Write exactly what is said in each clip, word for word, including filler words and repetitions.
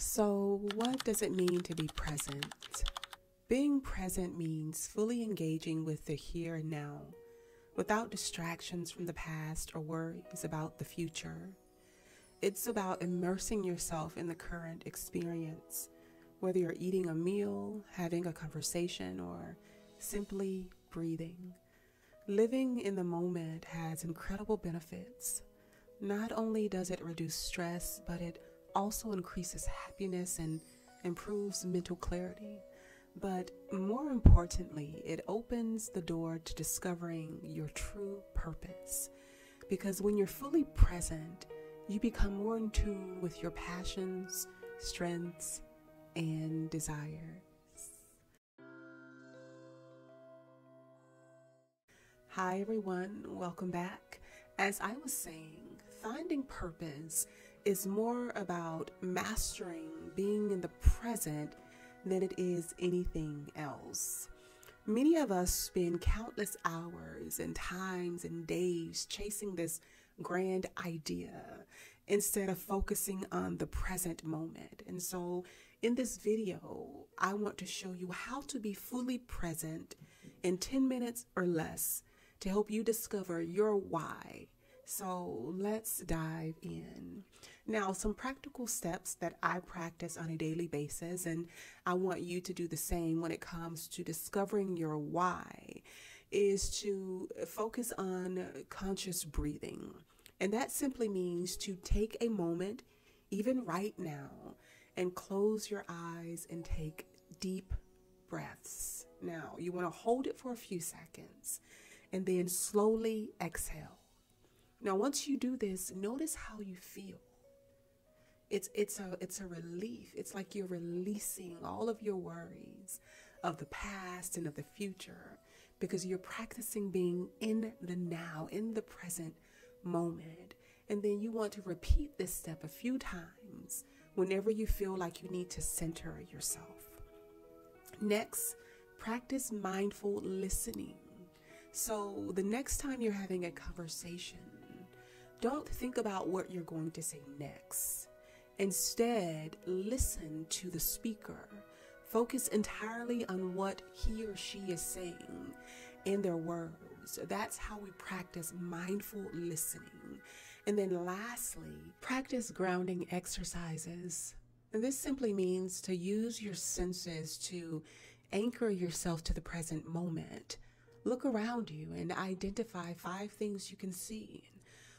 So, what does it mean to be present? Being present means fully engaging with the here and now, without distractions from the past or worries about the future. It's about immersing yourself in the current experience, whether you're eating a meal, having a conversation, or simply breathing. Living in the moment has incredible benefits. Not only does it reduce stress, but it also increases happiness and improves mental clarity. But more importantly, it opens the door to discovering your true purpose. Because when you're fully present, you become more in tune with your passions, strengths, and desires. Hi everyone, welcome back. As I was saying, finding purpose is more about mastering being in the present than it is anything else. Many of us spend countless hours and times and days chasing this grand idea instead of focusing on the present moment. And so in this video, I want to show you how to be fully present in ten minutes or less to help you discover your why. So let's dive in. Now, some practical steps that I practice on a daily basis, and I want you to do the same when it comes to discovering your why, is to focus on conscious breathing. And that simply means to take a moment, even right now, and close your eyes and take deep breaths. Now, you want to hold it for a few seconds and then slowly exhale. Now, once you do this, notice how you feel. It's, it's, a, it's a relief. It's like you're releasing all of your worries of the past and of the future because you're practicing being in the now, in the present moment. And then you want to repeat this step a few times whenever you feel like you need to center yourself. Next, practice mindful listening. So the next time you're having a conversation, don't think about what you're going to say next. Instead, listen to the speaker. Focus entirely on what he or she is saying in their words. That's how we practice mindful listening. And then lastly, practice grounding exercises. And this simply means to use your senses to anchor yourself to the present moment. Look around you and identify five things you can see,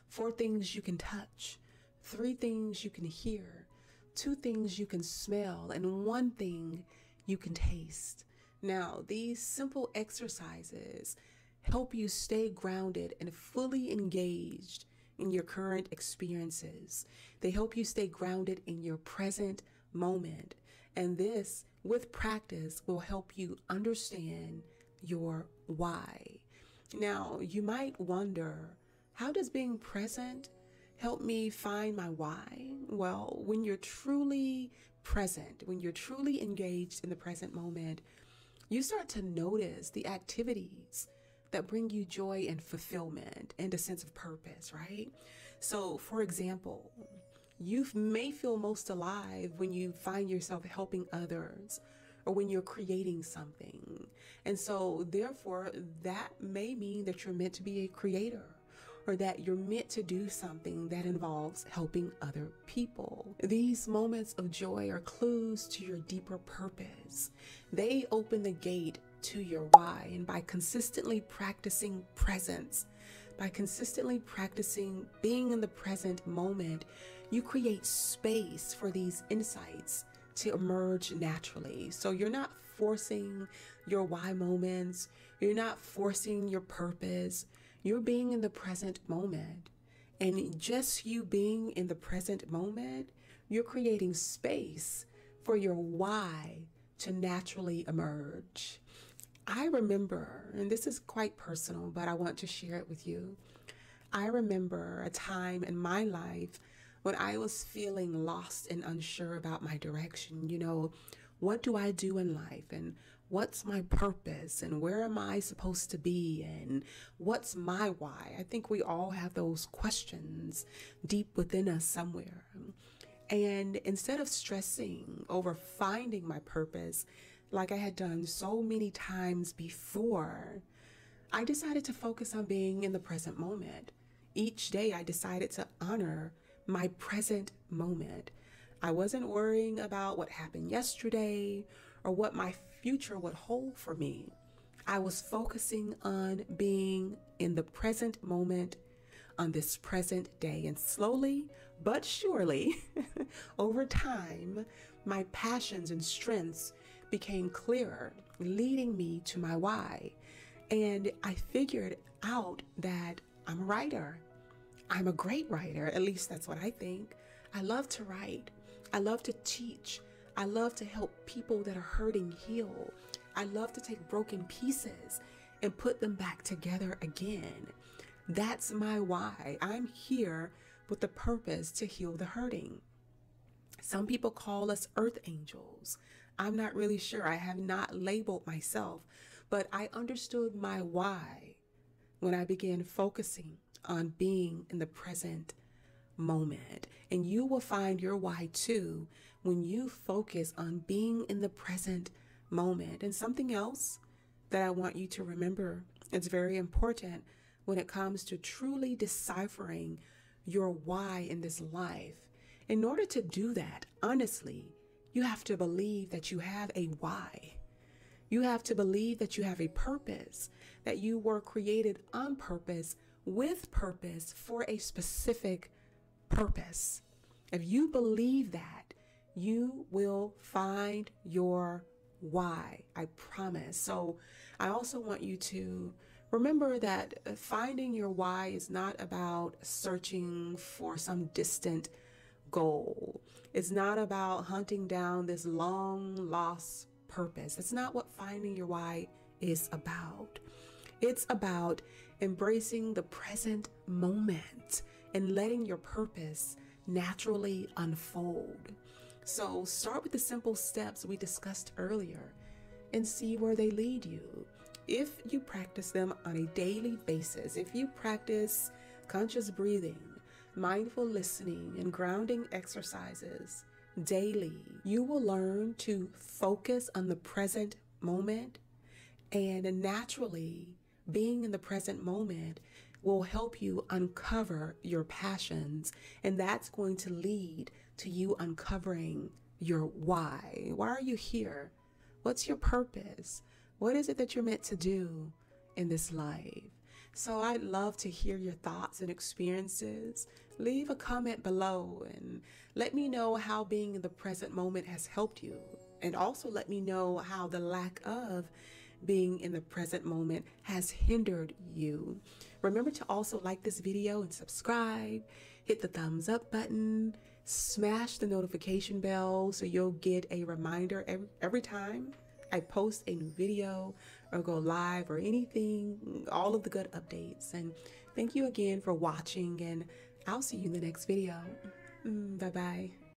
four things you can touch, three things you can hear, two things you can smell, and one thing you can taste. Now, these simple exercises help you stay grounded and fully engaged in your current experiences. They help you stay grounded in your present moment. And this, with practice, will help you understand your why. Now, you might wonder, how does being present help me find my why? Well, when you're truly present, when you're truly engaged in the present moment, you start to notice the activities that bring you joy and fulfillment and a sense of purpose, right? So, for example, you may feel most alive when you find yourself helping others or when you're creating something. And so therefore, that may mean that you're meant to be a creator or that you're meant to do something that involves helping other people. These moments of joy are clues to your deeper purpose. They open the gate to your why, and by consistently practicing presence, by consistently practicing being in the present moment, you create space for these insights to emerge naturally. So you're not forcing your why moments, you're not forcing your purpose, you're being in the present moment. And just you being in the present moment, you're creating space for your why to naturally emerge. I remember, and this is quite personal, but I want to share it with you. I remember a time in my life when I was feeling lost and unsure about my direction. You know, what do I do in life? And what's my purpose? And where am I supposed to be? And what's my why? I think we all have those questions deep within us somewhere. And instead of stressing over finding my purpose, like I had done so many times before, I decided to focus on being in the present moment. Each day I decided to honor my present moment. I wasn't worrying about what happened yesterday or what my future would hold for me. I was focusing on being in the present moment on this present day. And slowly but surely, over time, my passions and strengths became clearer, leading me to my why. And I figured out that I'm a writer. I'm a great writer, at least that's what I think. I love to write. I love to teach. I love to help people that are hurting heal. I love to take broken pieces and put them back together again. That's my why. I'm here with the purpose to heal the hurting. Some people call us earth angels. I'm not really sure. I have not labeled myself, but I understood my why when I began focusing on being in the present moment. And you will find your why too when you focus on being in the present moment. And something else that I want you to remember, it's very important when it comes to truly deciphering your why in this life. In order to do that, honestly, you have to believe that you have a why. You have to believe that you have a purpose, that you were created on purpose, with purpose, for a specific purpose. If you believe that, you will find your why, I promise. So I also want you to remember that finding your why is not about searching for some distant goal. It's not about hunting down this long lost purpose. That's not what finding your why is about. It's about embracing the present moment and letting your purpose naturally unfold. So start with the simple steps we discussed earlier and see where they lead you. If you practice them on a daily basis, if you practice conscious breathing, mindful listening, and grounding exercises daily, you will learn to focus on the present moment, and naturally being in the present moment will help you uncover your passions, and that's going to lead to you uncovering your why. Why are you here? What's your purpose? What is it that you're meant to do in this life? So I'd love to hear your thoughts and experiences. Leave a comment below and let me know how being in the present moment has helped you. And also let me know how the lack of being in the present moment has hindered you. Remember to also like this video and subscribe, hit the thumbs up button, smash the notification bell so you'll get a reminder every, every time I post a new video or go live or anything, all of the good updates. And thank you again for watching, and I'll see you in the next video. Bye-bye.